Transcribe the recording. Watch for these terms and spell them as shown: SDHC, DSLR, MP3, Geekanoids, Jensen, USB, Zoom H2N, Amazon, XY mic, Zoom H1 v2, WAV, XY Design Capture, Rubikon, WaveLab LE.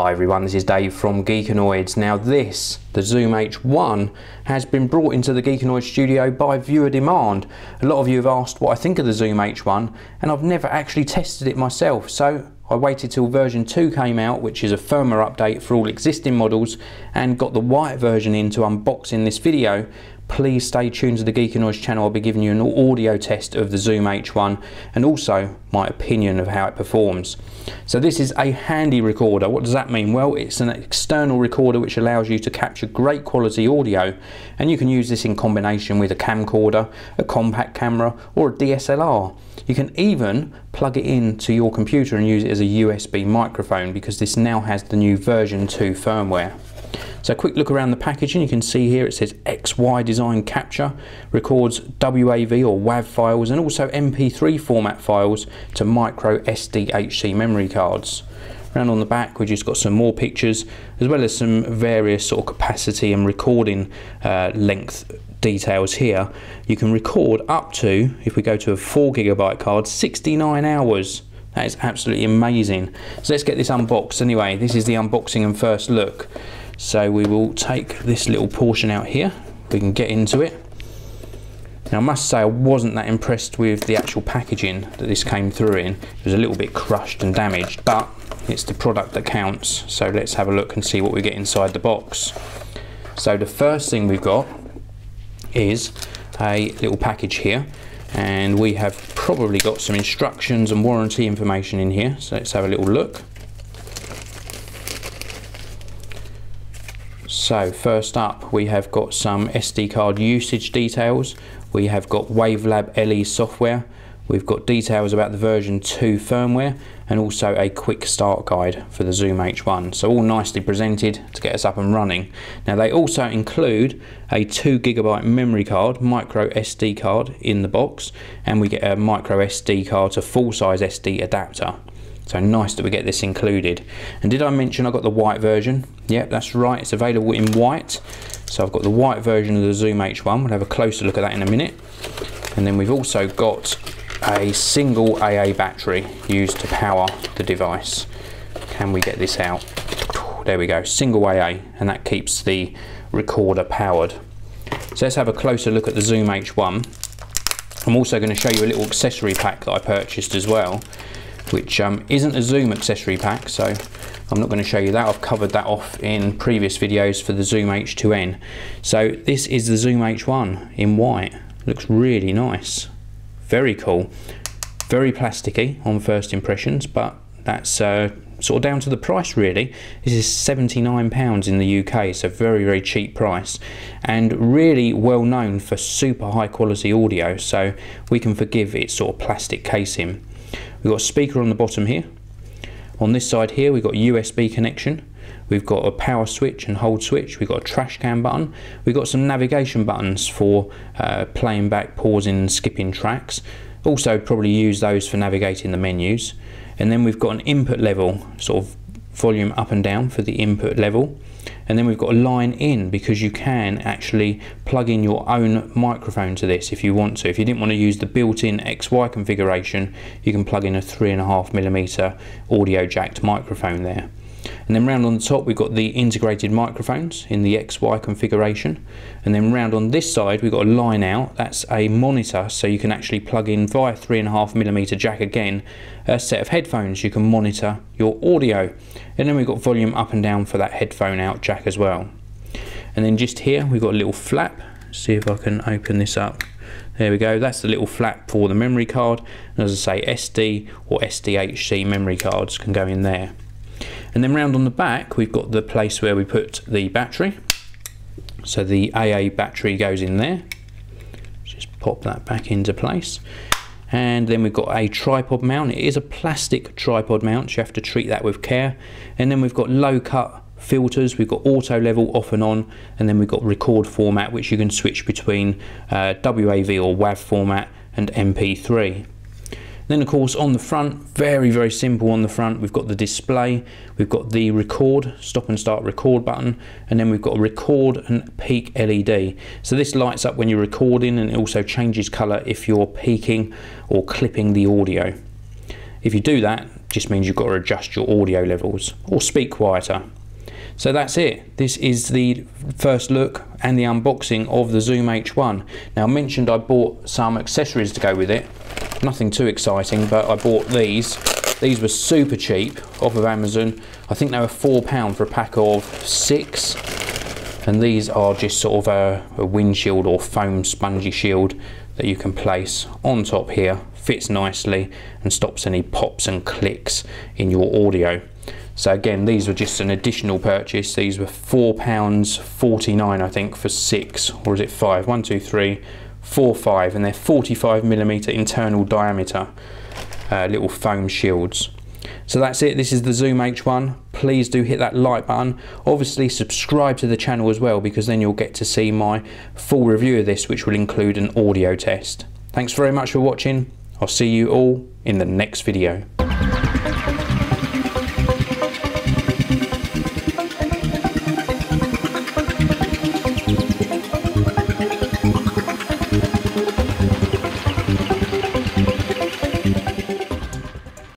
Hi everyone, this is Dave from Geekanoids. Now this, the Zoom H1, has been brought into the Geekanoids studio by viewer demand. A lot of you have asked what I think of the Zoom H1, and I've never actually tested it myself, so I waited till version 2 came out, which is a firmware update for all existing models, and got the white version in to unbox in this video. Please stay tuned to the Geekanoids channel. I'll be giving you an audio test of the Zoom H1 and also my opinion of how it performs. So this is a handy recorder. What does that mean? Well, it's an external recorder which allows you to capture great quality audio, and you can use this in combination with a camcorder, a compact camera or a DSLR. You can even plug it into your computer and use it as a USB microphone, because this now has the new version 2 firmware. So a quick look around the packaging, you can see here it says XY Design Capture, records WAV or WAV files and also MP3 format files to micro SDHC memory cards. Around on the back we've just got some more pictures, as well as some various sort of capacity and recording length details here. You can record up to, if we go to a 4GB card, 69 hours. That is absolutely amazing. So let's get this unboxed anyway. This is the unboxing and first look. So we will take this little portion out here. We can get into it. Now I must say I wasn't that impressed with the actual packaging that this came through in. It was a little bit crushed and damaged, but it's the product that counts. So let's have a look and see what we get inside the box. So the first thing we've got is a little package here, and we have probably got some instructions and warranty information in here. So let's have a little look. So first up we have got some SD card usage details, we have got WaveLab LE software, we've got details about the version 2 firmware and also a quick start guide for the Zoom H1. So all nicely presented to get us up and running. Now they also include a 2GB memory card, micro SD card in the box, and we get a micro SD card to full size SD adapter. So nice that we get this included. And did I mention I got the white version? Yep, that's right, it's available in white. So I've got the white version of the Zoom H1. We'll have a closer look at that in a minute. And then we've also got a single AA battery used to power the device. Can we get this out? There we go, single AA, and that keeps the recorder powered. So let's have a closer look at the Zoom H1. I'm also going to show you a little accessory pack that I purchased as well, which isn't a Zoom accessory pack, so I'm not going to show you that. I've covered that off in previous videos for the Zoom H2N. So this is the Zoom H1 in white. Looks really nice. Very cool. Very plasticky on first impressions, but that's sort of down to the price really. This is £79 in the UK, so very cheap price, and really well known for super high quality audio, so we can forgive its sort of plastic casing. We've got a speaker on the bottom here. On this side here we've got USB connection, we've got a power switch and hold switch, we've got a trash can button, we've got some navigation buttons for playing back, pausing and skipping tracks. Also probably use those for navigating the menus. And then we've got an input level, sort of volume up and down for the input level. And then we've got a line in, because you can actually plug in your own microphone to this if you want to. If you didn't want to use the built-in XY configuration, you can plug in a 3.5mm audio jacked microphone there. And then round on the top we've got the integrated microphones in the XY configuration, and then round on this side we've got a line out, that's a monitor, so you can actually plug in via 3.5mm jack again a set of headphones, you can monitor your audio. And then we've got volume up and down for that headphone out jack as well. And then just here we've got a little flap. Let's see if I can open this up. There we go, that's the little flap for the memory card, and as I say, SD or SDHC memory cards can go in there. And then round on the back we've got the place where we put the battery, so the AA battery goes in there. Just pop that back into place, and then we've got a tripod mount. It is a plastic tripod mount, so you have to treat that with care. And then we've got low cut filters, we've got auto level off and on, and then we've got record format, which you can switch between WAV or WAV format and MP3. Then of course on the front, very simple on the front, we've got the display, we've got the record, stop and start record button, and then we've got a record and peak LED. So this lights up when you're recording, and it also changes colour if you're peaking or clipping the audio. If you do that, it just means you've got to adjust your audio levels or speak quieter. So that's it. This is the first look and the unboxing of the Zoom H1. Now I mentioned I bought some accessories to go with it. Nothing too exciting, but I bought these. These were super cheap off of Amazon. I think they were £4 for a pack of 6. And these are just sort of a windshield or foam spongy shield that you can place on top here. Fits nicely and stops any pops and clicks in your audio. So again, these were just an additional purchase. These were £4.49, I think, for 6, or is it 5? 5, and they're 45mm internal diameter little foam shields. So that's it. This is the Zoom H1. Please do hit that like button. Obviously subscribe to the channel as well, because then you'll get to see my full review of this, which will include an audio test. Thanks very much for watching. I'll see you all in the next video.